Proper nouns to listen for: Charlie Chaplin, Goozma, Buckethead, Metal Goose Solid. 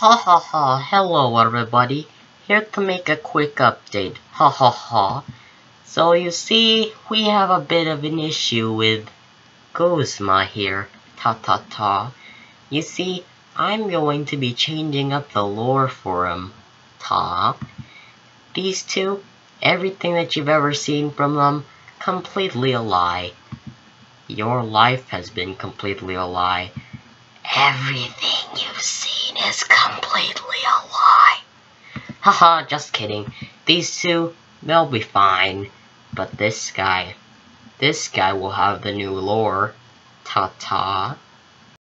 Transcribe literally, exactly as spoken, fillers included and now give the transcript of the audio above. Ha ha ha, hello everybody, here to make a quick update, ha ha ha. So you see, we have a bit of an issue with Goozma here, ta ta ta. You see, I'm going to be changing up the lore for him, ta. These two, everything that you've ever seen from them, completely a lie. Your life has been completely a lie. Everything you've seen is completely a lie. Haha, just kidding. These two, they'll be fine. But this guy, this guy will have the new lore. Ta-ta.